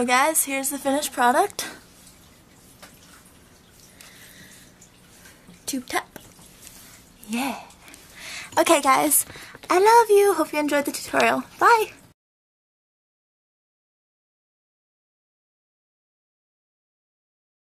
So guys, here's the finished product. Tube top. Yeah. Okay guys, I love you. Hope you enjoyed the tutorial. Bye.